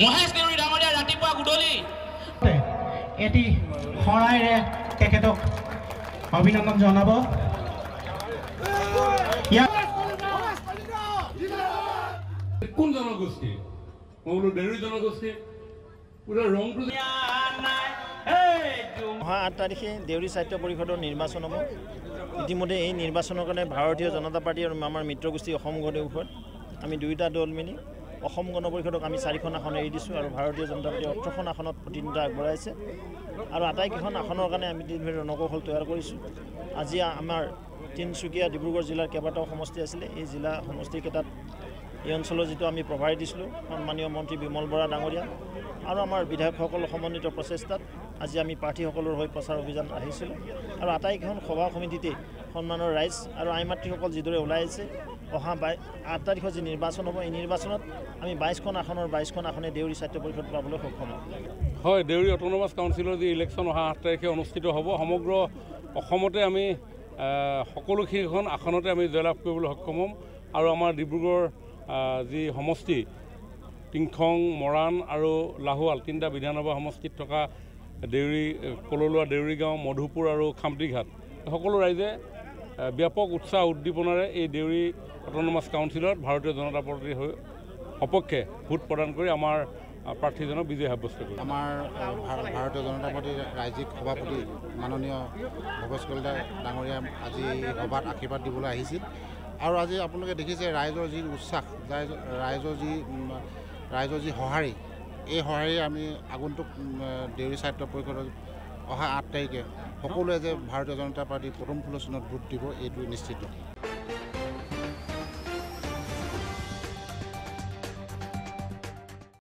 Mohesh Deuri Damodar Ratipa Gudoli. Eti Horai Teketok Abhinandan Janabo. Yeah. Kun Janagosti. Molo Deuri Janagosti. Pura wrong to the. Hey. Moha Attarikhe Deuri Sahitya Porihodor Nirbachan hobo. Itimodhe ei nirbachaner karone Bharatiya Janata Party aru amar mitra gosti Ahom gole upor. Ami duita dol mili. Asom Gana পৰিষদক আমি 4খন আসন এৰি দিছো আৰু ভাৰতীয় জনতা party 8খন আসনত প্ৰতিনিধিত্ব আগবঢ়াইছে আৰু আটাইকেইখন আসনৰ কাৰণে আমি দিনভৰি ৰণকৌশল তৈয়াৰ কৰিছো আজি আমাৰ তিনচুকীয়া ডিব্ৰুগড় জিলাৰ কেবাটাও সমষ্টি আছিল এই জিলা সমষ্টিকেইটাত এই অঞ্চলৰ যেটো আমি প্ৰভাই দিছিলো মাননীয় মন্ত্ৰী বিমল বৰা ডাঙৰীয়া আৰু আমাৰ বিধায়কসকলৰ সমন্বিত প্ৰচেষ্টাত আজি আমি প্ৰাৰ্থীসকলৰ হৈ প্ৰচাৰ অভিযান আহিছিল আৰু আটাইকেইখন সভা সমিতিতে সন্মানৰ ৰাইজ আৰু আইমাত্ৰীসকল যিদৰে ওলাইছে অহা 8 তাৰিখৰ যি নিৰ্বাচন হ'ব এই নিৰ্বাচনত আমি 22খন আসনৰ 22খন আসনে দেউৰী স্বায়ত্ব পৰিষদ পাবলৈ সক্ষম হয় দেউৰী অটোনমাস কাউন্সিলৰ যি ইলেকচন অহা 8 তাৰিখে অনুষ্ঠিত হ'ব সমগ্ৰ অসমতে আমি সকলো খিখন আসনতে আমি জয়লাভ কৰিবলৈ সক্ষম হ'ম আৰু আমাৰ ডিব্ৰুগড় যি সমষ্টি টিংখং মৰাণ আৰু লাহোৱাল তিনিটা বিধানসভা সমষ্টিত থকা দেউৰী কললোৱা দেউৰী গাঁও মধুপুৰ আৰু খামটিঘাট সকলো ৰাইজে ব্যাপক উৎসাহ উদ্দীপনাৰে এই দেউৰী অটোনমাস কাউন্সিলত ভাৰতীয় জনতা পাৰ্টিৰ অপক্ষে ভোট প্ৰদান কৰি আমাৰ প্ৰাৰ্থীজনক বিজয় সাব্যস্ত কৰিছে আমাৰ ভাৰতীয় জনতা পাৰ্টিৰ ৰাজ্যিক সভাপতি মাননীয় ভৱেশ কলিতা ডাঙৰীয়া আজি এই সভাত আশীৰ্বাদ দিবলৈ আহিছিল আৰু আজি আপোনালোকে দেখিছে ৰাইজৰ যি উৎসাহ ৰাইজৰ যি সহাৰি এই সহাৰি আমি আগন্তুক দেউৰী স্বায়ত্ব পৰিষদৰ অহা 8 তাৰিখে সকলোৱে যে ভাৰতীয় জনতা পাৰ্টি প্ৰথম ফুলচনত ভোট দিব এইটো নিশ্চিত